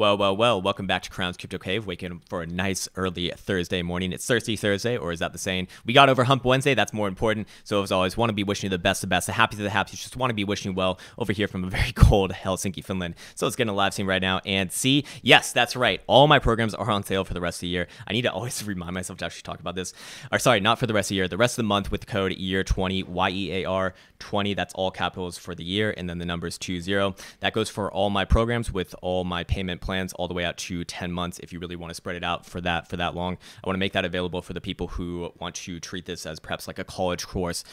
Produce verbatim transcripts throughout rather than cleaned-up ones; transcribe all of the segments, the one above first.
Well, well, well, welcome back to Crown's Crypto Cave, waking for a nice early Thursday morning. It's Thirsty Thursday, or is that the saying? We got over Hump Wednesday, that's more important. So as always, want to be wishing you the best, the best, the happy to the happy. Just want to be wishing you well over here from a very cold Helsinki, Finland. So let's get into live stream right now and see. Yes, that's right. All my programs are on sale for the rest of the year. I need to always remind myself to actually talk about this. Or sorry, not for the rest of the year, the rest of the month with the code year twenty, Y E A R twenty. That's all capitals for the year, and then the numbers two zero. That goes for all my programs with all my payment plans. plans all the way out to ten months if you really want to spread it out for that for that long. I want to make that available for the people who want to treat this as perhaps like a college course.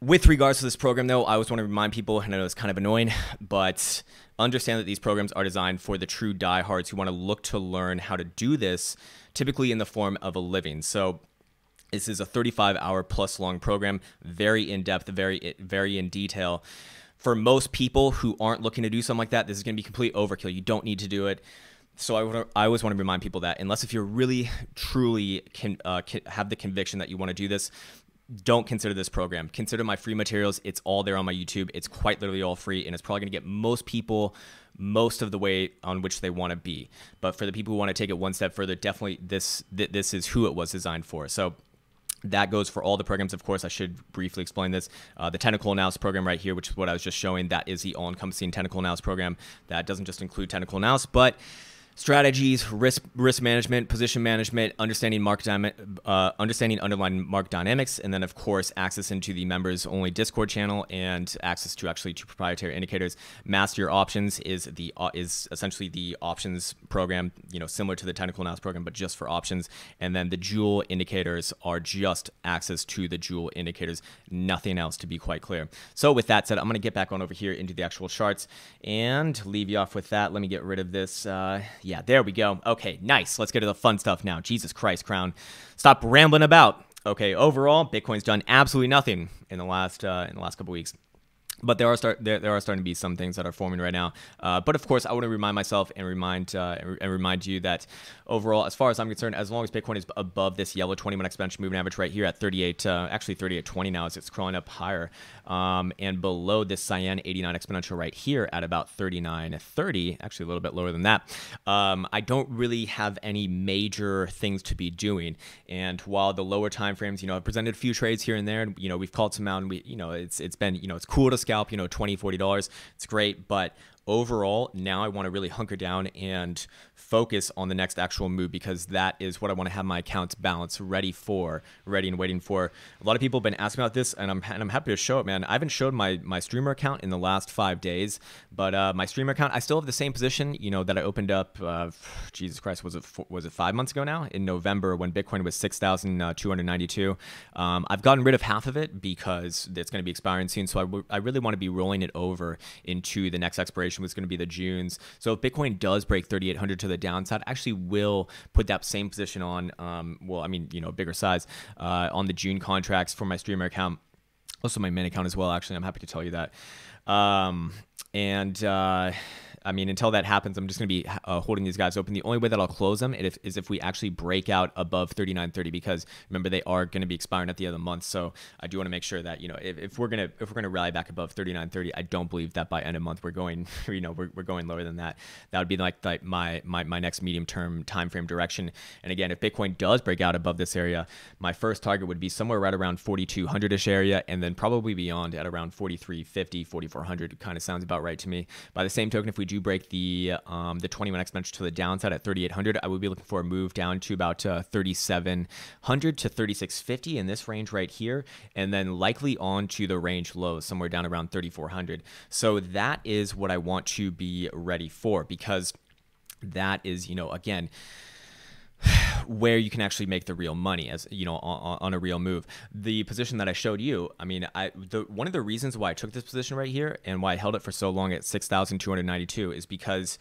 With regards to this program though, I always want to remind people, and I know it's kind of annoying, but understand that these programs are designed for the true diehards who want to look to learn how to do this, typically in the form of a living. So this is a thirty-five hour plus long program, very in depth, very very in detail. For most people who aren't looking to do something like that, this is going to be complete overkill. You don't need to do it. So I, I always want to remind people that unless if you're really, truly can, uh, can have the conviction that you want to do this, don't consider this program. Consider my free materials. It's all there on my YouTube. It's quite literally all free, and it's probably going to get most people most of the way on which they want to be. But for the people who want to take it one step further, definitely this, th this is who it was designed for. So that goes for all the programs. Of course, I should briefly explain this. Uh, the technical analysis program right here, which is what I was just showing, that is the all-encompassing technical analysis program. That doesn't just include technical analysis, but strategies, risk risk management, position management, understanding market uh, understanding underlying market dynamics, and then of course access into the members only Discord channel and access to actually to proprietary indicators. Master Your Options is the uh, is essentially the options program, you know, similar to the technical analysis program but just for options. And then the Jewel Indicators are just access to the Jewel Indicators, nothing else, to be quite clear. So with that said, I'm going to get back on over here into the actual charts and leave you off with that. Let me get rid of this. Uh, Yeah, there we go. Okay, nice. Let's get to the fun stuff now. Jesus Christ, Crown. Stop rambling about. Okay, overall, Bitcoin's done absolutely nothing in the last uh, in the last couple weeks. But there are start there, there are starting to be some things that are forming right now. Uh, but of course, I want to remind myself and remind uh, and remind you that overall, as far as I'm concerned, as long as Bitcoin is above this yellow twenty-minute exponential moving average right here at thirty-eight, uh, actually thirty-eight twenty now as it's crawling up higher, um, and below this cyan eighty-nine exponential right here at about thirty-nine thirty, actually a little bit lower than that, um, I don't really have any major things to be doing. And while the lower time frames, you know, I've presented a few trades here and there, and you know, we've called some out, and we, you know, it's it's been, you know, it's cool to scalp, you know, twenty, forty dollars. It's great, but overall, now I want to really hunker down and focus on the next actual move, because that is what I want to have my accounts balance ready for, ready and waiting for. A lot of people have been asking about this, and I'm and I'm happy to show it, man. I haven't showed my my streamer account in the last five days, but uh, my streamer account, I still have the same position, you know, that I opened up. Uh, Jesus Christ, was it four, was it five months ago now? In November, when Bitcoin was six thousand two hundred ninety-two, um, I've gotten rid of half of it because it's going to be expiring soon. So I w I really want to be rolling it over into the next expiration, was going to be the June's. So if Bitcoin does break thirty-eight hundred to the downside, I actually will put that same position on, um, well, I mean, you know, bigger size uh, on the June contracts for my streamer account. Also my main account as well, actually, I'm happy to tell you that. Um, and uh, I mean, until that happens, I'm just going to be uh, holding these guys open. The only way that I'll close them is if we actually break out above thirty-nine thirty, because remember, they are going to be expiring at the end of the month. So I do want to make sure that, you know, if, if we're going to, if we're going to rally back above thirty-nine thirty, I don't believe that by end of month we're going, you know, we're, we're going lower than that. That would be like, like my, my, my next medium term timeframe direction. And again, if Bitcoin does break out above this area, my first target would be somewhere right around forty-two hundred-ish area, and then probably beyond at around forty-three fifty, forty-four hundred. Kind of sounds about right to me. By the same token, if we do break the um, the twenty-minute exponential to the downside at thirty-eight hundred, I would be looking for a move down to about uh, thirty-seven hundred to thirty-six fifty in this range right here, and then likely on to the range low somewhere down around thirty-four hundred. So that is what I want to be ready for, because that is, you know, again, where you can actually make the real money, as you know, on, on a real move. The position that I showed you, I mean, I the, one of the reasons why I took this position right here and why I held it for so long at six thousand two hundred ninety-two is because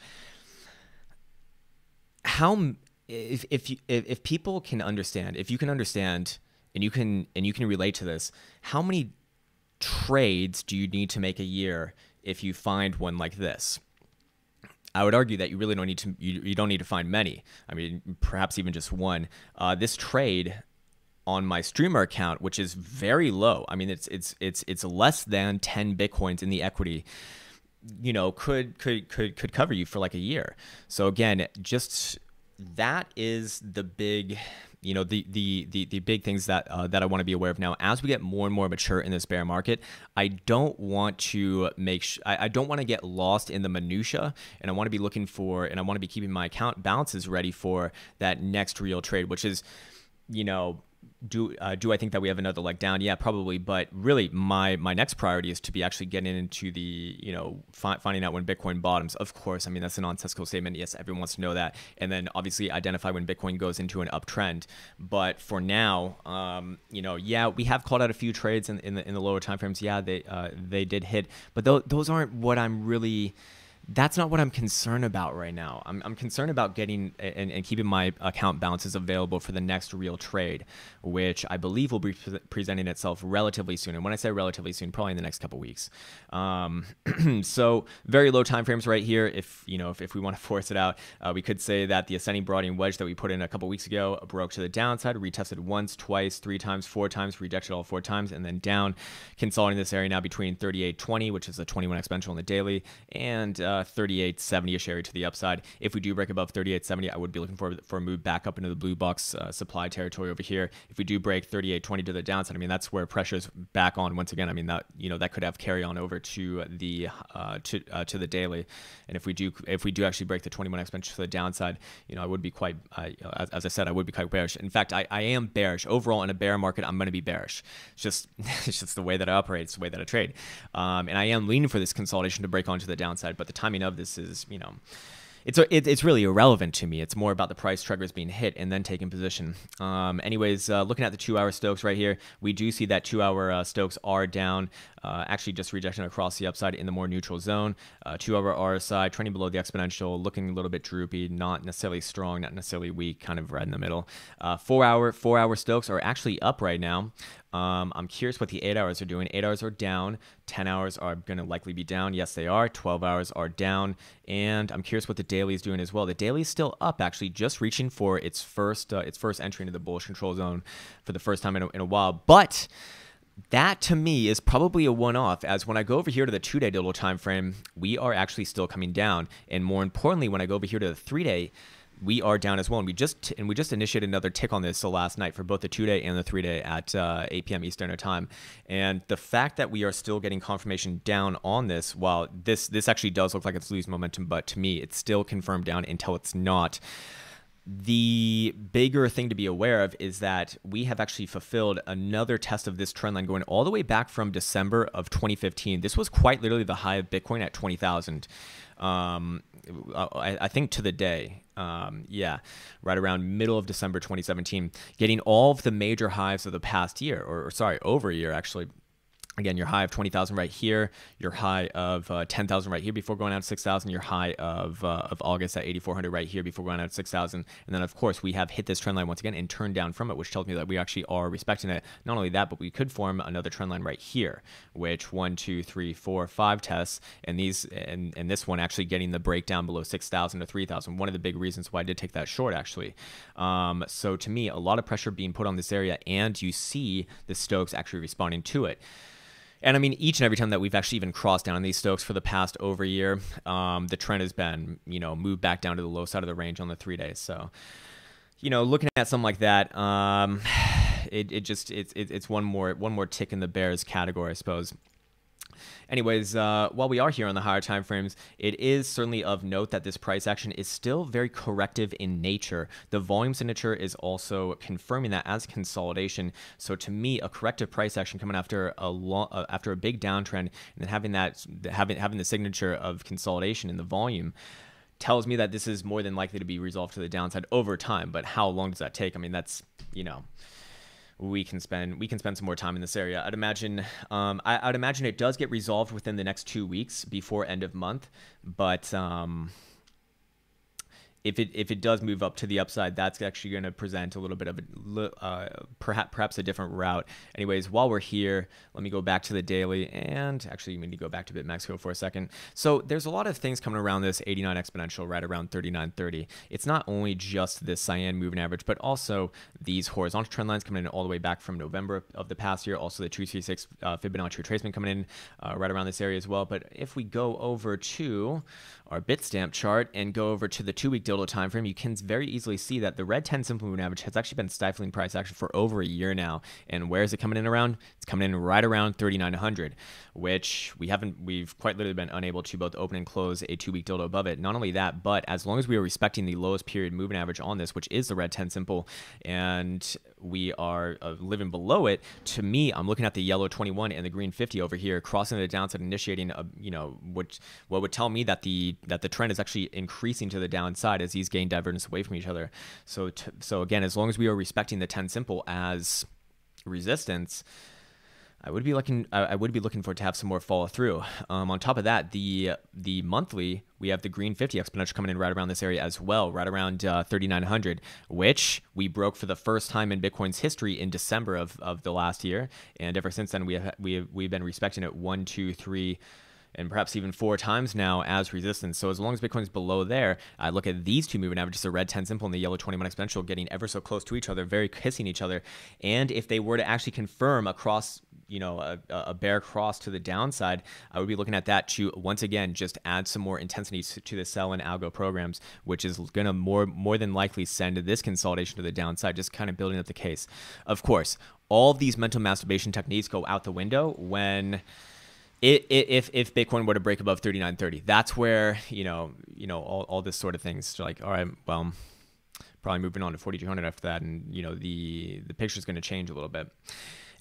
how if if you, if, if people can understand, if you can understand and you can and you can relate to this, how many trades do you need to make a year if you find one like this? I would argue that you really don't need to, you, you don't need to find many. I mean, perhaps even just one. Uh, this trade on my streamer account, which is very low, I mean, it's, it's, it's, it's less than ten Bitcoins in the equity, you know, could could could could cover you for like a year. So again, just that is the big, you know, the the the the big things that uh, that I want to be aware of now. As we get more and more mature in this bear market, I don't want to make sh I, I don't want to get lost in the minutia, and I want to be looking for, and I want to be keeping my account balances ready for that next real trade, which is, you know, do uh, do I think that we have another leg down? Yeah, probably. But really, my my next priority is to be actually getting into the, you know, fi finding out when Bitcoin bottoms. Of course, I mean, that's a nonsensical statement. Yes, everyone wants to know that. And then obviously identify when Bitcoin goes into an uptrend. But for now, um, you know, yeah, we have called out a few trades in in the, in the lower timeframes. Yeah, they uh, they did hit, but th those aren't what I'm really. That's not what I'm concerned about right now. I'm, I'm concerned about getting and, and keeping my account balances available for the next real trade, which I believe will be pre presenting itself relatively soon. And when I say relatively soon, probably in the next couple of weeks. Um, so very low time frames right here. If you know, if, if we want to force it out, uh, we could say that the ascending Broadening wedge that we put in a couple of weeks ago broke to the downside, retested once, twice, three times, four times, rejected all four times, and then down, consolidating this area now between thirty-eight twenty, which is a twenty-one exponential on the daily, and uh, thirty-eight seventy-ish area to the upside. If we do break above thirty-eight seventy, I would be looking for, for a move back up into the blue box uh, supply territory over here. If we do break thirty-eight twenty to the downside, I mean, that's where pressure's back on once again. I mean, that, you know, that could have carry on over to the uh, to uh, to the daily. And if we do if we do actually break the twenty-one exponential to the downside, you know, I would be quite uh, as, as I said, I would be quite bearish. In fact, I, I am bearish overall in a bear market. I'm going to be bearish. It's just it's just the way that I operate. It's the way that I trade. Um, and I am leaning for this consolidation to break onto the downside, but the time of this is, you know, it's it, it's really irrelevant to me. It's more about the price triggers being hit and then taking position. Um, anyways, uh, looking at the two-hour Stokes right here, we do see that two-hour uh, Stokes are down, uh, actually just rejection across the upside in the more neutral zone. Uh, two-hour R S I trending below the exponential, looking a little bit droopy, not necessarily strong, not necessarily weak, kind of right in the middle. Uh, four-hour four-hour Stokes are actually up right now. Um, I'm curious what the eight hours are doing. Eight hours are down. Ten hours are going to likely be down. Yes, they are. Twelve hours are down. And I'm curious what the daily is doing as well. The daily is still up, actually, just reaching for its first uh, its first entry into the bullish control zone for the first time in a, in a while. But that to me is probably a one-off, as when I go over here to the two-day little time frame, we are actually still coming down. And more importantly, when I go over here to the three-day, we are down as well, and we just and we just initiated another tick on this so last night for both the two-day and the three-day at uh, eight p m Eastern time. And the fact that we are still getting confirmation down on this, while this this actually does look like it's losing momentum, but to me, it's still confirmed down until it's not. The bigger thing to be aware of is that we have actually fulfilled another test of this trend line going all the way back from December of twenty fifteen. This was quite literally the high of Bitcoin at twenty thousand. Um, I, I think to the day. Um, yeah, right around middle of December twenty seventeen, getting all of the major highs of the past year, or, or sorry, over a year actually. Again, your high of twenty thousand right here, your high of uh, ten thousand right here before going out to six thousand, your high of, uh, of August at eighty-four hundred right here before going out to six thousand. And then, of course, we have hit this trend line once again and turned down from it, which tells me that we actually are respecting it. Not only that, but we could form another trend line right here, which one, two, three, four, five tests. And these and, and this one actually getting the breakdown below six thousand to three thousand. One of the big reasons why I did take that short, actually. Um, so to me, a lot of pressure being put on this area, and you see the Stokes actually responding to it. And I mean, each and every time that we've actually even crossed down these Stokes for the past over a year, um, the trend has been, you know, moved back down to the low side of the range on the three days. So, you know, looking at something like that, um, it, it just, it's, it, it's one more, one more tick in the bears category, I suppose. Anyways, uh, while we are here on the higher time frames, it is certainly of note that this price action is still very corrective in nature. The volume signature is also confirming that as consolidation. So to me, a corrective price action coming after a long, uh, after a big downtrend, and then having that having having the signature of consolidation in the volume, tells me that this is more than likely to be resolved to the downside over time. But how long does that take? I mean, that's, you know, we can spend we can spend some more time in this area. I'd imagine um, I, I'd imagine it does get resolved within the next two weeks before end of month, but um, if it if it does move up to the upside, that's actually going to present a little bit of a uh, perhaps perhaps a different route. Anyways, while we're here, let me go back to the daily, and actually we need to go back to BitMEX for a second. So there's a lot of things coming around this eighty-nine exponential, right around thirty-nine thirty. It's not only just this cyan moving average, but also these horizontal trend lines coming in all the way back from November of the past year. Also the two three six uh, Fibonacci retracement coming in uh, right around this area as well. But if we go over to our Bit Stamp chart and go over to the two-week dildo time frame, you can very easily see that the red ten simple moving average has actually been stifling price action for over a year now. And where is it coming in around? It's coming in right around thirty-nine hundred, which we haven't, we've quite literally been unable to both open and close a two-week dildo above it. Not only that, but as long as we are respecting the lowest period moving average on this, which is the red ten simple, and we are uh, living below it, to me, I'm looking at the yellow twenty-one and the green fifty over here crossing the downside, initiating a, you know, which what would tell me that the that the trend is actually increasing to the downside as these gain divergence away from each other. So t so again, as long as we are respecting the ten simple as resistance, I would be looking I would be looking for it to have some more follow through. Um, on top of that, the the monthly, we have the green fifty exponential coming in right around this area as well, right around uh, thirty-nine hundred, which we broke for the first time in Bitcoin's history in December of, of the last year, and ever since then we have we have, we've been respecting it one, two, three, and perhaps even four times now as resistance. So as long as Bitcoin's below there, I look at these two moving averages, the red ten simple and the yellow twenty-one exponential, getting ever so close to each other, very kissing each other. And if they were to actually confirm across, you know, a, a bear cross to the downside, I would be looking at that to once again just add some more intensity to the sell and algo programs, which is going to more more than likely send this consolidation to the downside, just kind of building up the case. Of course, all of these mental masturbation techniques go out the window when It, it, if if Bitcoin were to break above thirty-nine thirty, that's where you know you know all, all this sort of things. Like, all right, well, probably moving on to forty-two hundred after that, and you know the the picture's going to change a little bit.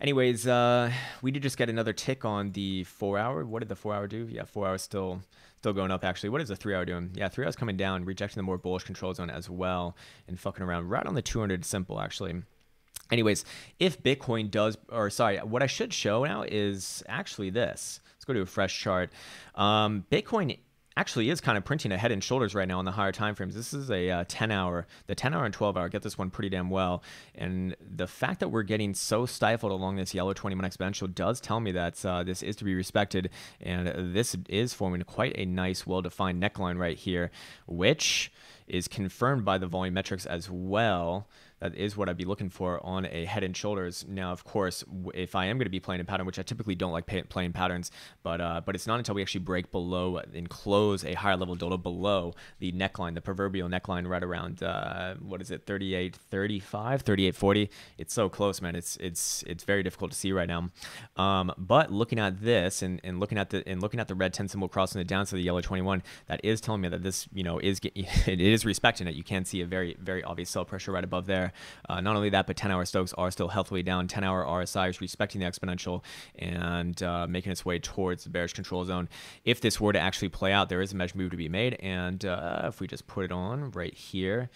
Anyways, uh, we did just get another tick on the four hour. What did the four hour do? Yeah, four hours still still going up actually. What is the three hour doing? Yeah, three hours coming down, rejecting the more bullish control zone as well, and fucking around right on the two hundred simple actually. Anyways, if Bitcoin does, or sorry, what I should show now is actually this. Let's go to a fresh chart. Um, Bitcoin actually is kind of printing a head and shoulders right now on the higher time frames. This is a uh, ten hour, the ten hour and twelve hour, get this one pretty damn well. And the fact that we're getting so stifled along this yellow twenty-one exponential does tell me that uh, this is to be respected. And this is forming quite a nice, well-defined neckline right here, which is confirmed by the volume metrics as well. That is what I'd be looking for on a head and shoulders. Now, of course, if I am going to be playing a pattern, which I typically don't like pay, playing patterns, but uh, but it's not until we actually break below and close a higher level dildo below the neckline, the proverbial neckline, right around uh, what is it, thirty-eight thirty-five, thirty-eight forty. It's so close, man. It's it's it's very difficult to see right now. Um, but looking at this and, and looking at the and looking at the red ten symbol crossing the downside of the yellow twenty-one, that is telling me that this you know is it is respecting it. You can see a very very obvious sell pressure right above there. Uh, not only that, but ten hour stocks are still healthily down. ten hour R S I is respecting the exponential and uh, making its way towards the bearish control zone. If this were to actually play out, there is a measured move to be made. And uh, if we just put it on right here,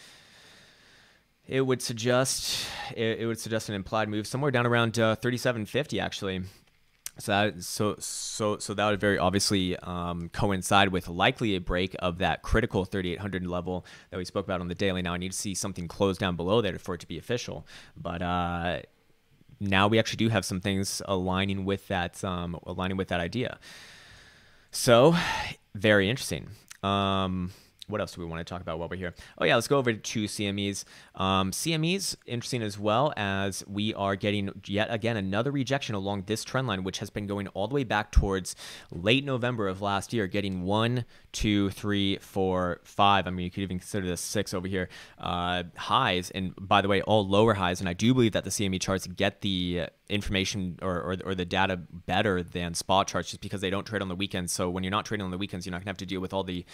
it would suggest it, it would suggest an implied move somewhere down around uh, thirty-seven fifty actually. So that, so, so, so that would very obviously um, coincide with likely a break of that critical thirty-eight hundred level that we spoke about on the daily. Now I need to see something close down below there for it to be official. But uh, now we actually do have some things aligning with that, um, aligning with that idea. So very interesting. Um, What else do we want to talk about while we're here? Oh yeah, let's go over to C M Es. Um, C M Es, interesting as well, as we are getting yet again another rejection along this trend line, which has been going all the way back towards late November of last year, getting one, two, three, four, five. I mean, you could even consider this six over here, uh, highs, and by the way, all lower highs. And I do believe that the C M E charts get the information or, or, or the data better than spot charts just because they don't trade on the weekends. So when you're not trading on the weekends, you're not gonna have to deal with all the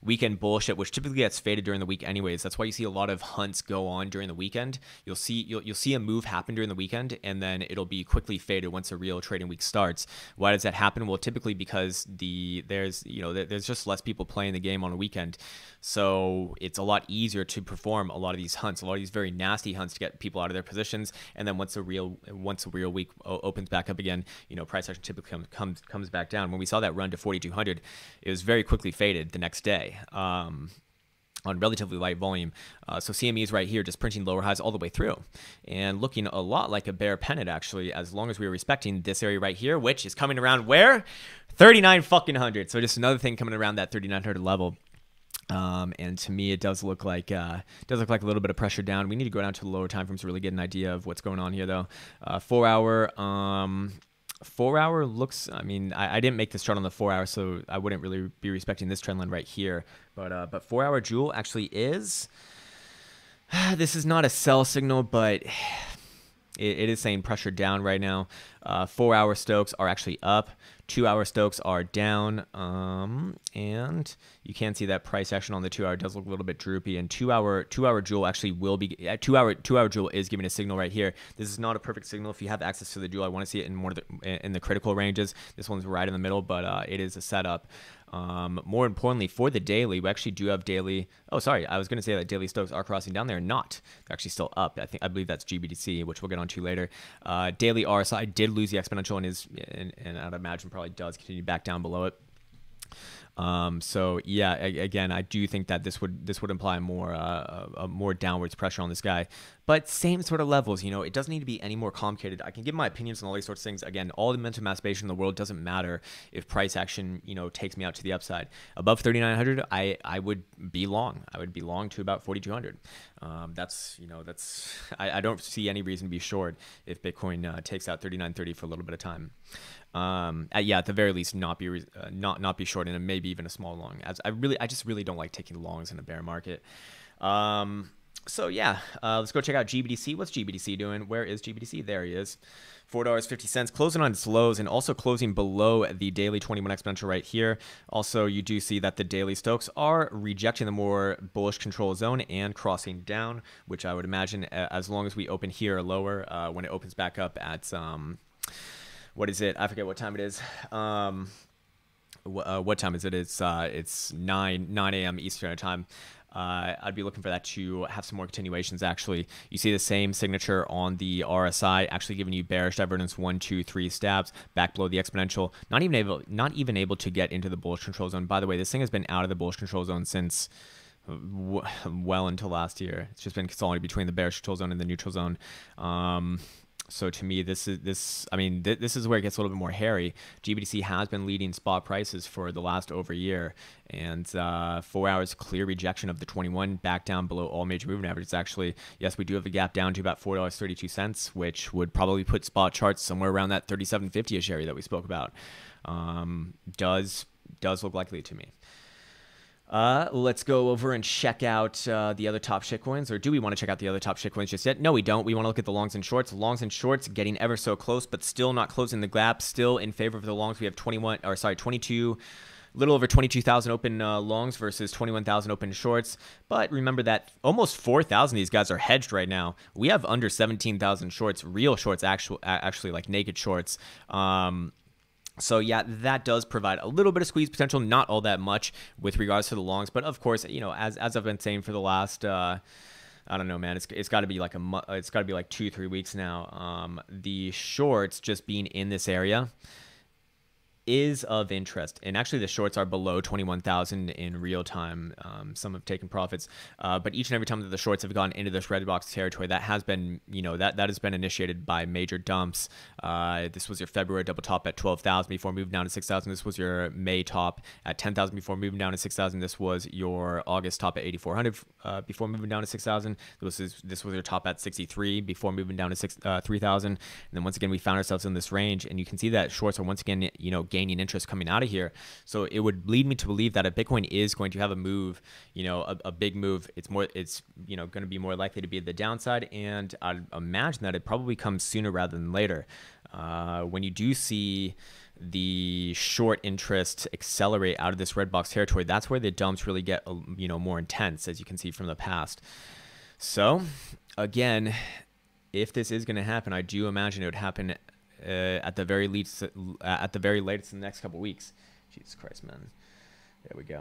weekend bullshit, which typically gets faded during the week anyways. That's why you see a lot of hunts go on during the weekend. You'll see you'll, you'll see a move happen during the weekend, and then it'll be quickly faded once a real trading week starts. Why does that happen? Well, typically because the there's you know there's just less people playing the game on a weekend. So it's a lot easier to perform a lot of these hunts, a lot of these very nasty hunts to get people out of their positions. And then once a real once a real week opens back up again, you know, price action typically comes comes comes back down. When we saw that run to forty-two hundred, it was very quickly faded the next day. Um, on relatively light volume. Uh, so C M E is right here, just printing lower highs all the way through and looking a lot like a bear pennant, actually, as long as we were respecting this area right here, which is coming around where? thirty-nine fucking hundred. So just another thing coming around that thirty-nine hundred level. Um, and to me, it does look like uh, does look like a little bit of pressure down. We need to go down to the lower time frames to really get an idea of what's going on here, though. Uh, four hour. Um, Four hour looks, I mean, I, I didn't make this chart on the four hour, so I wouldn't really be respecting this trend line right here. But uh, but four hour Jewel actually is, this is not a sell signal, but it, it is saying pressure down right now. Uh, four hour Stokes are actually up. Two hour Stokes are down. Um, and you can see that price action on the two hour does look a little bit droopy. And two hour two hour Jewel actually will be uh, two hour two hour Jewel is giving a signal right here. This is not a perfect signal. If you have access to the Jewel, I want to see it in more of the, in the critical ranges. This one's right in the middle, but uh, it is a setup. Um, more importantly, for the daily, we actually do have daily. Oh, sorry, I was going to say that daily Stokes are crossing down there, not. They're actually still up. I think I believe that's G B T C, which we'll get onto later. Uh, daily R S I did lose the exponential and is and, and I'd imagine probably does continue back down below it. Um, so yeah, again, I do think that this would this would imply more uh, a more downwards pressure on this guy, but same sort of levels. You know, it doesn't need to be any more complicated. I can give my opinions on all these sorts of things. Again, all the mental masturbation in the world doesn't matter if price action, you know, takes me out to the upside above thirty-nine hundred. I I would be long. I would be long to about forty-two hundred. Um, that's you know that's I, I don't see any reason to be short if Bitcoin uh, takes out thirty-nine thirty for a little bit of time. Um, uh, yeah, at the very least, not be uh, not not be short, and maybe even a small long. As I really, I just really don't like taking longs in a bear market. Um, so yeah, uh, let's go check out G B T C. What's G B T C doing? Where is G B T C? There he is, four dollars fifty cents, closing on its lows and also closing below the daily twenty-one exponential right here. Also, you do see that the daily Stokes are rejecting the more bullish control zone and crossing down, which I would imagine as long as we open here or lower, uh, when it opens back up at um. What is it? I forget what time it is. Um, wh uh, what time is it? It's uh, it's nine nine a m Eastern time. Uh, I'd be looking for that to have some more continuations. Actually, you see the same signature on the R S I, actually giving you bearish divergence one, two, three stabs back below the exponential. Not even able, not even able to get into the bullish control zone. By the way, this thing has been out of the bullish control zone since w well into last year. It's just been consolidated between the bearish control zone and the neutral zone. Um, So to me, this is this. I mean, th this is where it gets a little bit more hairy. G B T C has been leading spot prices for the last over a year, and uh, four hours clear rejection of the twenty-one back down below all major moving averages. Actually, yes, we do have a gap down to about four dollars thirty-two cents, which would probably put spot charts somewhere around that thirty-seven fifty-ish area that we spoke about. Um, does does look likely to me. Uh, let's go over and check out uh, the other top shitcoins, or do we want to check out the other top shitcoins just yet? No, we don't. We want to look at the longs and shorts. Longs and shorts getting ever so close, but still not closing the gap. Still in favor of the longs. We have twenty-one, or sorry, twenty-two. Little over twenty-two thousand open uh, longs versus twenty-one thousand open shorts. But remember that almost four thousand of these guys are hedged right now. We have under seventeen thousand shorts, real shorts, actual, actually like naked shorts. Um... So yeah, that does provide a little bit of squeeze potential, not all that much with regards to the longs. But of course, you know, as as I've been saying for the last, uh, I don't know, man, it's it's got to be like a it's got to be like two three weeks now. Um, the shorts just being in this area is of interest, and actually the shorts are below twenty-one thousand in real time. Um, some have taken profits, uh, but each and every time that the shorts have gone into this red box territory, that has been, you know, that that has been initiated by major dumps. Uh, this was your February double top at twelve thousand before moving down to six thousand. This was your May top at ten thousand before moving down to six thousand. This was your August top at eighty-four hundred uh, before moving down to six thousand. This is this was your top at sixty-three before moving down to six uh, three thousand. And then once again we found ourselves in this range, and you can see that shorts are once again, you know, gaining interest coming out of here. So it would lead me to believe that if Bitcoin is going to have a move, you know, a, a big move, it's more, it's, you know, going to be more likely to be the downside. And I'd imagine that it probably comes sooner rather than later. Uh, when you do see the short interest accelerate out of this red box territory, that's where the dumps really get, you know, more intense, as you can see from the past. So again, if this is going to happen, I do imagine it would happen Uh, at the very least, uh, at the very latest in the next couple weeks. Jesus Christ, man! There we go.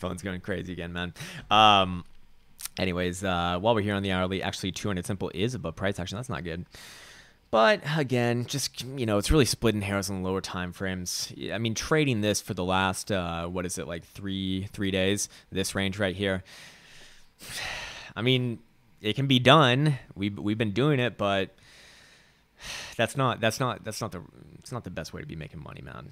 Phone's going crazy again, man. Um, anyways, uh, while we're here on the hourly, actually, two hundred simple is above price action. That's not good. But again, just, you know, it's really splitting hairs on lower time frames. I mean, trading this for the last, uh, what is it, like three three days, this range right here. I mean, it can be done. We've, we've been doing it, but that's not, that's not, that's not the, it's not the best way to be making money, man.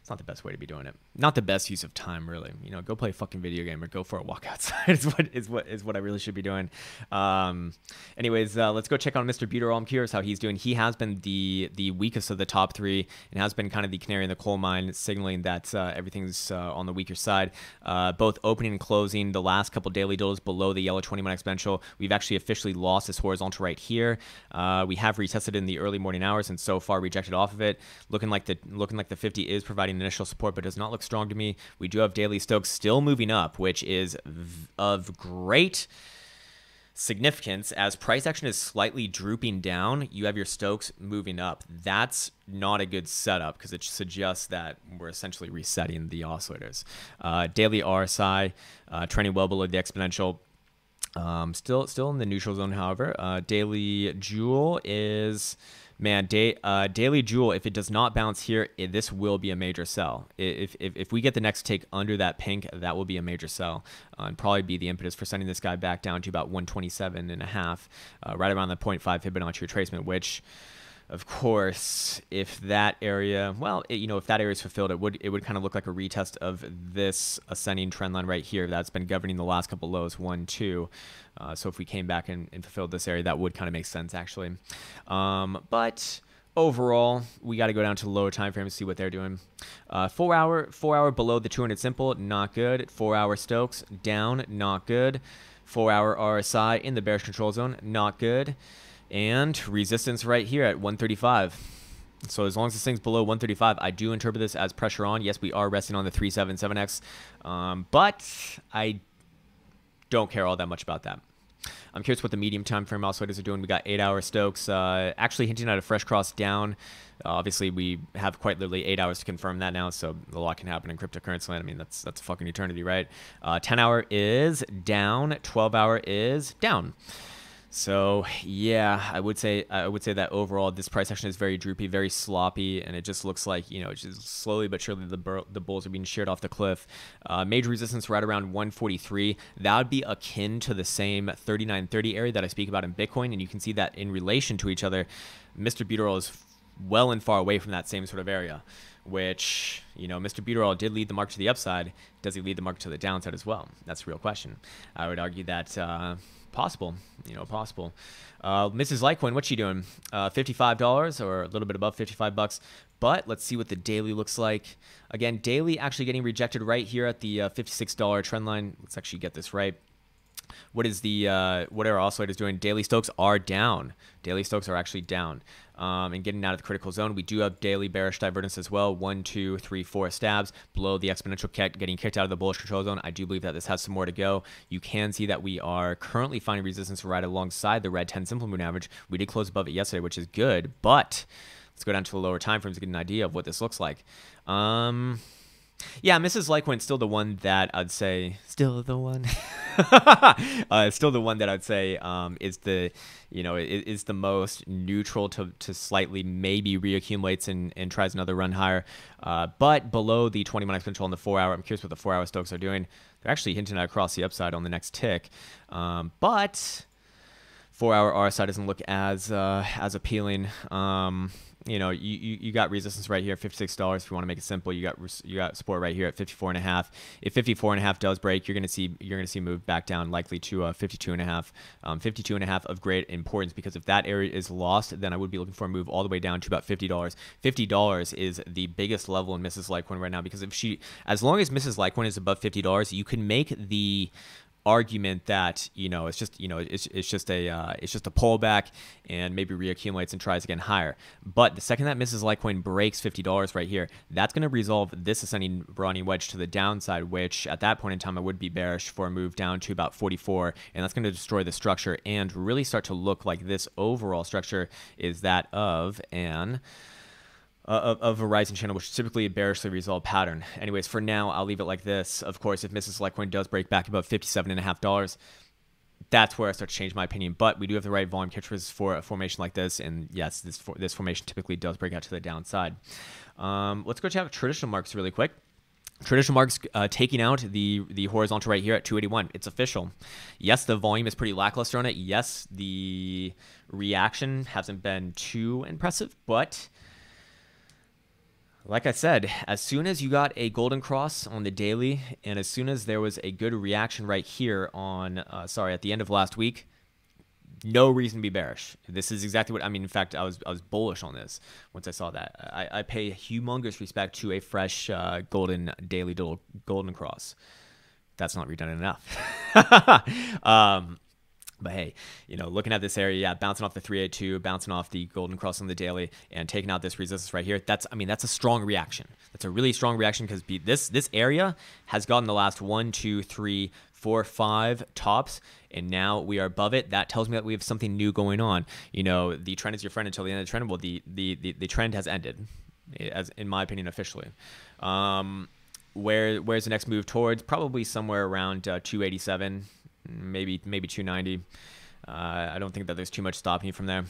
It's not the best way to be doing it. Not the best use of time, really. You know, go play a fucking video game or go for a walk outside is what is what is what I really should be doing. Um, anyways, uh, let's go check on Mister Buterin. I'm curious how he's doing. He has been the the weakest of the top three and has been kind of the canary in the coal mine, signaling that uh, everything's uh, on the weaker side. Uh, both opening and closing the last couple daily doors below the yellow twenty-minute exponential. We've actually officially lost this horizontal right here. Uh, we have retested in the early morning hours and so far rejected off of it. Looking like the looking like the fifty is providing initial support, but does not look strong to me. We do have daily Stokes still moving up, which is of great significance. As price action is slightly drooping down, you have your Stokes moving up. That's not a good setup because it suggests that we're essentially resetting the oscillators. Uh, daily R S I uh, trending well below the exponential. Um, still, still in the neutral zone, however. Uh, daily Jewel is... Man, day, uh, Daily Jewel, if it does not bounce here, it, this will be a major sell. If, if, if we get the next take under that pink, that will be a major sell uh, and probably be the impetus for sending this guy back down to about one twenty-seven and a half, uh, right around the zero point five Fibonacci retracement, which, of course, if that area, well, it, you know, if that area is fulfilled, it would it would kind of look like a retest of this ascending trend line right here that's been governing the last couple lows, one, two. Uh, so if we came back and, and fulfilled this area, that would kind of make sense, actually. Um, but overall, we got to go down to the lower time frame to see what they're doing. Uh, four hour, four hour below the two hundred simple, not good. Four hour Stokes down, not good. Four hour R S I in the bearish control zone, not good. And resistance right here at one thirty-five. So as long as this thing's below one thirty-five, I do interpret this as pressure on. Yes, we are resting on the three seventy-seven X, um, but I don't care all that much about that. I'm curious what the medium time frame oscillators are doing. We got eight-hour Stokes uh, actually hinting at a fresh cross down. Uh, obviously, we have quite literally eight hours to confirm that now, so a lot can happen in cryptocurrency land. I mean, that's that's a fucking eternity, right? ten-hour uh, is down. twelve-hour is down. So yeah, I would say I would say that overall this price action is very droopy, very sloppy, and it just looks like, you know, just slowly but surely the bur the bulls are being sheared off the cliff. Uh, major resistance right around one forty-three. That would be akin to the same thirty-nine thirty area that I speak about in Bitcoin, and you can see that in relation to each other, Mister Buterin is well and far away from that same sort of area. Which, you know, Mister Buterin did lead the market to the upside. Does he lead the market to the downside as well? That's the real question. I would argue that. Uh, Possible, you know, possible. Uh, Missus Litecoin, what's she doing? Uh, fifty-five dollars or a little bit above fifty-five bucks. But let's see what the daily looks like. Again, daily actually getting rejected right here at the uh, fifty-six dollar trend line. Let's actually get this right. What is the, uh, what are oscillators doing? Daily Stokes are down. Daily Stokes are actually down um, and getting out of the critical zone. We do have daily bearish divergence as well. One, two, three, four stabs below the exponential kept getting kicked out of the bullish control zone. I do believe that this has some more to go. You can see that we are currently finding resistance right alongside the red ten simple moon average. We did close above it yesterday, which is good, but let's go down to the lower time frames to get an idea of what this looks like. Um... Yeah, Missus Litecoin's still the one that I'd say, still the one, uh, still the one that I'd say um, is the, you know, is, is the most neutral to, to slightly maybe reaccumulates and, and tries another run higher. Uh, but below the twenty-minute exponential on the four hour, I'm curious what the four hour Stokes are doing. They're actually hinting at across the upside on the next tick. Um, but four hour R S I doesn't look as, uh, as appealing. Um, You know, you, you, you got resistance right here, fifty-six dollars. If you want to make it simple, you got you got support right here at fifty-four and a half. If fifty-four and a half does break, you're gonna see you're gonna see move back down, likely to uh, fifty-two and a half. Um, fifty-two and a half of great importance because if that area is lost, then I would be looking for a move all the way down to about fifty dollars. fifty dollars is the biggest level in Missus Litecoin right now because if she, as long as Missus Litecoin is above fifty dollars, you can make the argument that, you know, it's just, you know, it's, it's just a uh, it's just a pullback and maybe reaccumulates and tries again higher. But the second that Missus Litecoin breaks fifty dollars right here, that's going to resolve this ascending Ronnie wedge to the downside, which at that point in time I would be bearish for a move down to about forty-four, and that's going to destroy the structure and really start to look like this overall structure is that of an Uh, of, of a rising channel, which is typically a bearishly resolved pattern. Anyways, for now, I'll leave it like this. Of course, if Missus Litecoin does break back above fifty-seven and a half dollars, that's where I start to change my opinion. But we do have the right volume catchers for a formation like this. And yes, this, for, this formation typically does break out to the downside. Um, let's go check traditional markets really quick. Traditional markets uh, taking out the the horizontal right here at two eighty-one. It's official. Yes, the volume is pretty lackluster on it. Yes, the reaction hasn't been too impressive, but like I said, as soon as you got a golden cross on the daily, and as soon as there was a good reaction right here on, uh, sorry, at the end of last week, no reason to be bearish. This is exactly what I mean. In fact, I was I was bullish on this once I saw that. I, I pay humongous respect to a fresh uh, golden daily golden cross. That's not redundant enough. um, but hey, you know, looking at this area, yeah, bouncing off the three eighty-two, bouncing off the golden cross on the daily, and taking out this resistance right here. That's I mean that's a strong reaction. That's a really strong reaction because this this area has gotten the last one, two, three, four, five tops, and now we are above it. That tells me that we have something new going on. You know, the trend is your friend until the end of the trend. Well, the the the, the trend has ended, as in my opinion, officially. Um, where where's the next move towards? Probably somewhere around uh, two eighty-seven, maybe maybe two ninety. Uh, I don't think that there's too much stopping you from there.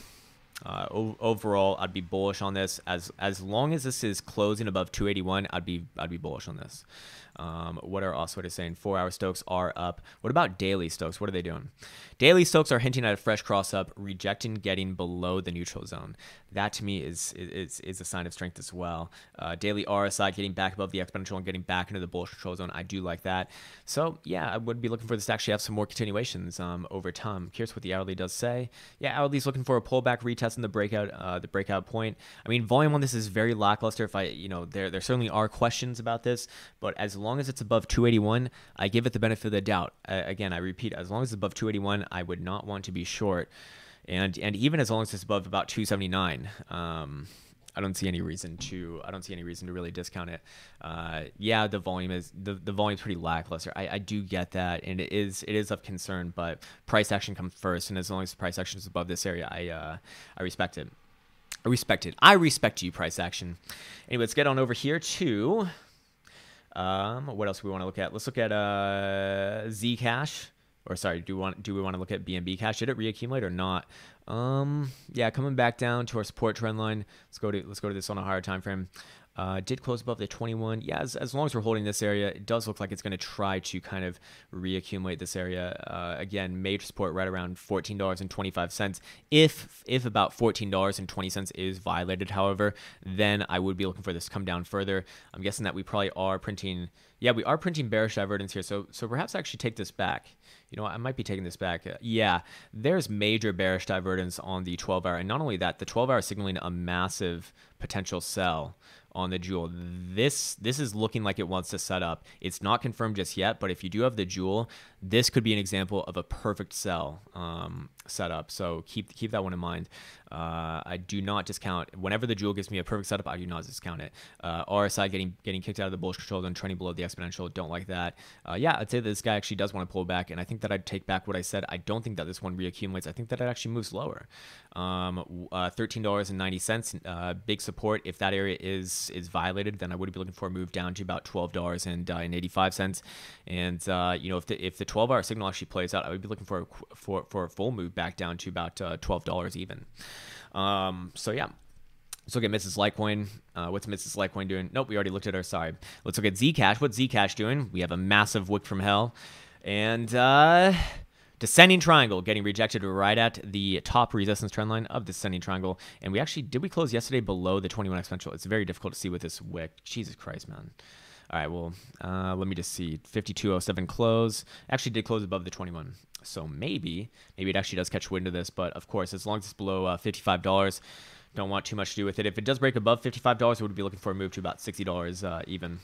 Uh, overall, I'd be bullish on this. As as long as this is closing above two eighty-one, I'd be I'd be bullish on this. Um, what are Osweta saying? Four-hour Stokes are up. What about daily Stokes? What are they doing? Daily Stokes are hinting at a fresh cross-up, rejecting getting below the neutral zone. That, to me, is is, is a sign of strength as well. Uh, daily R S I getting back above the exponential and getting back into the bullish control zone. I do like that. So, yeah, I would be looking for this to actually have some more continuations um, over time. I'm curious what the hourly does say. Yeah, hourly's looking for a pullback, retest in the breakout uh, the breakout point. I mean, volume on this is very lackluster. If I, you know, there, there certainly are questions about this, but as As long as it's above two eighty-one, I give it the benefit of the doubt. Uh, again, I repeat, as long as it's above two eighty-one, I would not want to be short. And and even as long as it's above about two seventy-nine, um, I don't see any reason to I don't see any reason to really discount it. Uh, yeah, the volume is the the volume's pretty lackluster. I, I do get that, and it is it is of concern. But price action comes first, and as long as the price action is above this area, I uh, I respect it. I respect it. I respect you, price action. Anyway, let's get on over here to. Um, what else do we want to look at? Let's look at uh, Zcash, or sorry, do we want do we want to look at B N B Cash? Did it reaccumulate or not? Um, yeah, coming back down to our support trend line. Let's go to let's go to this on a higher time frame. Uh, did close above the twenty-one. Yeah, as, as long as we're holding this area, it does look like it's going to try to kind of reaccumulate this area. Uh, again, major support right around fourteen dollars and twenty-five cents. If if about fourteen dollars and twenty cents is violated, however, then I would be looking for this to come down further. I'm guessing that we probably are printing. Yeah, we are printing bearish divergence here. So so perhaps I actually take this back. You know, I might be taking this back. Uh, yeah, there's major bearish divergence on the twelve hour. And not only that, the twelve hour is signaling a massive potential sell on the Jewel. This this is looking like it wants to set up. It's not confirmed just yet, but if you do have the Jewel, this could be an example of a perfect sell um, setup. So keep keep that one in mind. Uh, I do not discount whenever the Jewel gives me a perfect setup. I do not discount it. Uh, R S I getting getting kicked out of the bullish control and trending below the exponential. Don't like that. Uh, yeah, I'd say that this guy actually does want to pull back, and I think that I'd take back what I said. I don't think that this one reaccumulates. I think that it actually moves lower. Um, uh, thirteen dollars and ninety cents, uh, big support. If that area is is violated, then I would be looking for a move down to about twelve dollars and eighty-five cents. And uh, you know, if the if the twelve hour signal actually plays out, I would be looking for a, for for a full move back down to about uh, twelve dollars even. Um, so yeah, let's look at Missus Litecoin. Uh, what's Missus Litecoin doing? Nope, we already looked at her. Sorry. Let's look at Zcash. What's Zcash doing? We have a massive wick from hell, and uh, descending triangle getting rejected right at the top resistance trend line of the descending triangle. And we actually did we close yesterday below the twenty-one exponential. It's very difficult to see with this wick. Jesus Christ, man. All right, well, uh, let me just see. fifty-two oh seven close. Actually did close above the twenty-one. So maybe, maybe it actually does catch wind of this. But, of course, as long as it's below uh, fifty-five dollars, don't want too much to do with it. If it does break above fifty-five dollars, we would be looking for a move to about sixty dollars uh, even.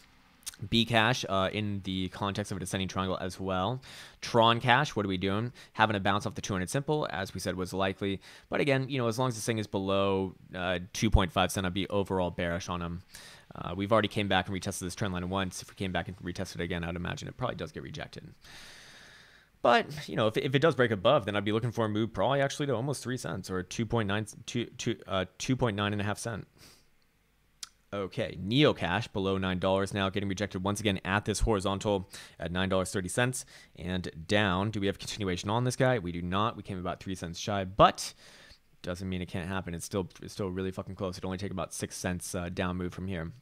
B Cash uh, in the context of a descending triangle as well. Tron Cash, what are we doing? Having a bounce off the two hundred simple, as we said was likely. But again, you know, as long as this thing is below uh, two point five cent, I'd be overall bearish on them. Uh, we've already came back and retested this trend line once. If we came back and retested it again, I'd imagine it probably does get rejected. But, you know, if, if it does break above, then I'd be looking for a move probably actually to almost three cents or two point nine, two, two, uh, two point nine and a half cent. Okay, NeoCash below nine dollars now, getting rejected once again at this horizontal at nine dollars and thirty cents. And down, do we have continuation on this guy? We do not. We came about three cents shy, but doesn't mean it can't happen. It's still, it's still really fucking close. It'd only take about six cents uh, down move from here.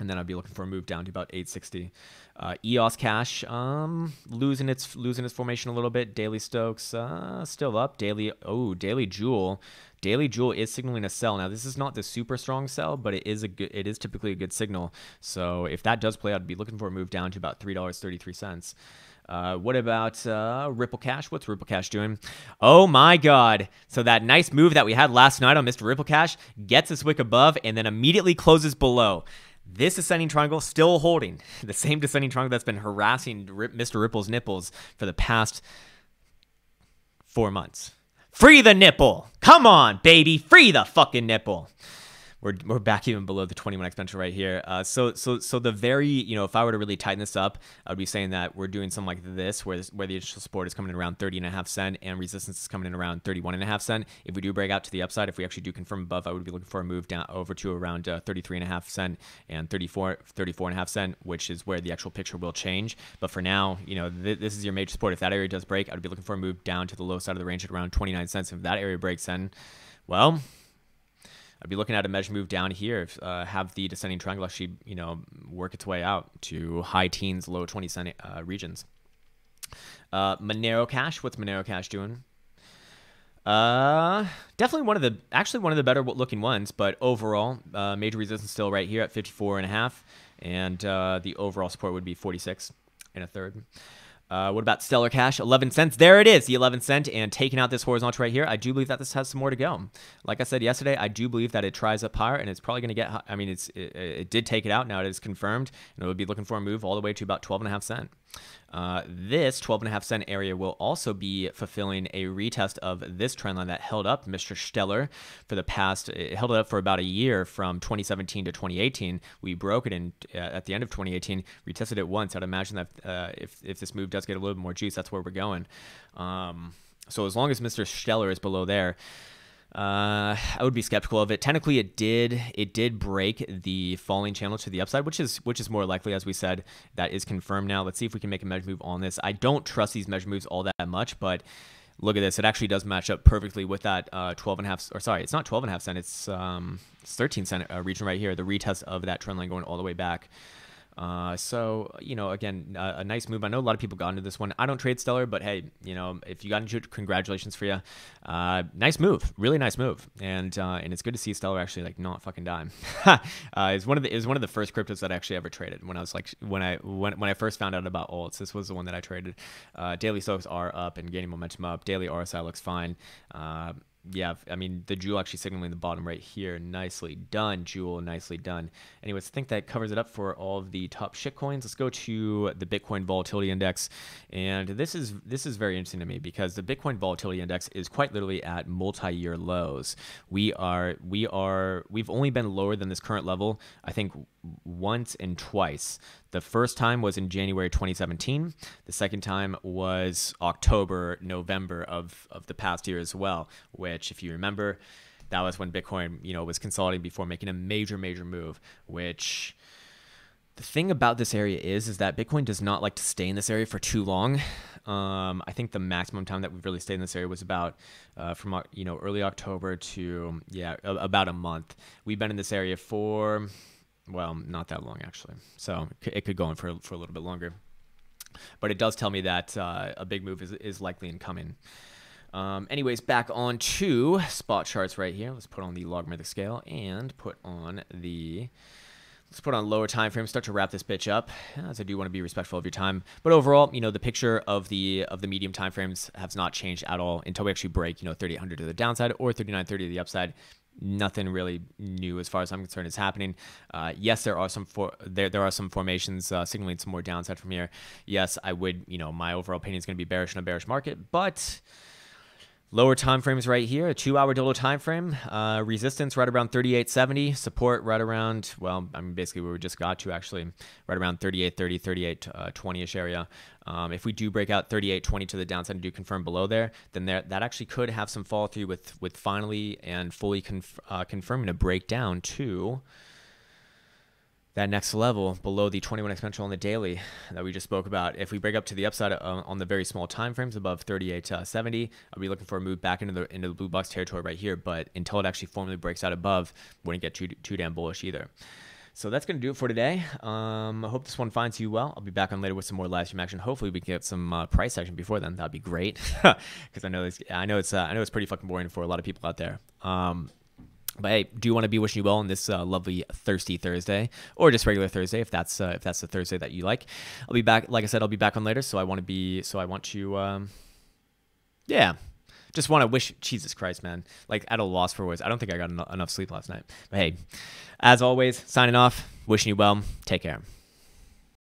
And then I'd be looking for a move down to about eight sixty. Uh, E O S Cash um, losing its losing its formation a little bit. Daily Stokes uh, still up. Daily oh Daily Jewel, Daily Jewel is signaling a sell. Now this is not the super strong sell, but it is a good, it is typically a good signal. So if that does play out, I'd be looking for a move down to about three dollars thirty three cents. Uh, what about uh, Ripple Cash? What's Ripple Cash doing? Oh my God. So that nice move that we had last night on Mister Ripple Cash gets this wick above and then immediately closes below. This ascending triangle still holding. The same descending triangle that's been harassing Mister Ripple's nipples for the past four months. Free the nipple. Come on, baby. Free the fucking nipple. We're, we're back even below the twenty-one X potential right here. Uh, so so so the very, you know, if I were to really tighten this up, I would be saying that we're doing something like this, where this, where the initial support is coming in around thirty and a half cent and resistance is coming in around thirty-one and a half cent. If we do break out to the upside, if we actually do confirm above, I would be looking for a move down over to around uh, thirty-three and a half cent and thirty-four, thirty-four and a half cent, which is where the actual picture will change. But for now, you know, th this is your major support. If that area does break, I would be looking for a move down to the low side of the range at around twenty-nine cents. If that area breaks, then, well, I'd be looking at a measure move down here, uh, have the descending triangle actually, you know, work its way out to high teens, low twenty cent uh, regions. Uh, Monero Cash, what's Monero Cash doing? Uh, definitely one of the, actually one of the better looking ones, but overall, uh, major resistance still right here at fifty-four and a half, and uh, the overall support would be forty-six and a third. Uh, what about Stellar Cash? eleven cents. There it is, the eleven cent, and taking out this horizontal right here. I do believe that this has some more to go. Like I said yesterday, I do believe that it tries up higher, and it's probably going to get, I mean, it's it, it did take it out. Now it is confirmed, and it would be looking for a move all the way to about twelve and a half cent. Uh, this twelve and a half cent area will also be fulfilling a retest of this trend line that held up Mister Stellar for the past, it held it up for about a year from twenty seventeen to twenty eighteen. We broke it in uh, at the end of twenty eighteen, retested it once. I'd imagine that uh, if, if this move does get a little bit more juice, that's where we're going. Um, so as long as Mister Stellar is below there, Uh, I would be skeptical of it. Technically, it did it did break the falling channel to the upside, which is which is more likely, as we said. That is confirmed now. Let's see if we can make a measure move on this. I don't trust these measure moves all that much, but look at this. It actually does match up perfectly with that uh, twelve and a half. Or sorry, it's not twelve and a half cent. It's um it's thirteen cent uh, region right here. The retest of that trend line going all the way back. Uh, so, you know, again, uh, a nice move. I know a lot of people got into this one. I don't trade Stellar, but hey, you know, if you got into it, congratulations for you. Uh, nice move, really nice move. And, uh, and it's good to see Stellar actually like not fucking die. uh, it's one of the, it was one of the first cryptos that I actually ever traded when I was like, when I, when, when I first found out about alts, this was the one that I traded. Uh, daily stocks are up and gaining momentum up. Daily R S I looks fine. Uh, Yeah, I mean, the Jewel actually signaling the bottom right here. Nicely done, Jewel. Nicely done. Anyways, I think that covers it up for all of the top shitcoins. Let's go to the Bitcoin Volatility Index. And this is this is very interesting to me because the Bitcoin Volatility Index is quite literally at multi-year lows. We are, we are, we've only been lower than this current level, I think, once and twice. The first time was in January twenty seventeen. The second time was October, November of, of the past year as well, which, if you remember, that was when Bitcoin, you know, was consolidating before making a major, major move, which... The thing about this area is, is that Bitcoin does not like to stay in this area for too long. Um, I think the maximum time that we've really stayed in this area was about uh, from, you know, early October to, yeah, a, about a month. We've been in this area for... well, not that long, actually. So it could go on for, for a little bit longer. But it does tell me that uh, a big move is, is likely incoming. Um, anyways, back on to spot charts right here. Let's put on the logarithmic scale and put on the... Let's put on lower time frames, start to wrap this bitch up, as I do want to be respectful of your time. But overall, you know, the picture of the of the medium time frames has not changed at all until we actually break, you know, thirty-eight hundred to the downside or thirty-nine thirty to the upside. Nothing really new as far as I'm concerned is happening. Uh, yes, there are some for there there are some formations uh, signaling some more downside from here. Yes, I would, you know, my overall opinion is going to be bearish in a bearish market, but lower time frames right here, a two-hour total time frame, uh, resistance right around thirty-eight seventy, support right around, well, I mean, basically where we just got to actually, right around thirty-eight thirty, thirty-eight twenty-ish area. Um, if we do break out thirty-eight twenty to the downside and do confirm below there, then there, that actually could have some fall through with with finally and fully conf uh, confirming a breakdown to that next level below the twenty-one exponential on the daily that we just spoke about. If we break up to the upside on the very small time frames above thirty-eight seventy, I'll be looking for a move back into the into the blue box territory right here. But until it actually formally breaks out above, wouldn't get too too damn bullish either. So that's going to do it for today. Um, I hope this one finds you well. I'll be back on later with some more live stream action. Hopefully we can get some uh, price action before then. That'd be great, because I know it's I know it's uh, I know it's pretty fucking boring for a lot of people out there. Um, But hey, do want to be wishing you well on this uh, lovely Thirsty Thursday, or just regular Thursday if that's uh, if that's the Thursday that you like. I'll be back. Like I said, I'll be back on later. So I want to be. So I want to. Um, yeah, just want to wish. Jesus Christ, man! Like at a loss for words. I don't think I got en enough sleep last night. But hey, as always, signing off. Wishing you well. Take care.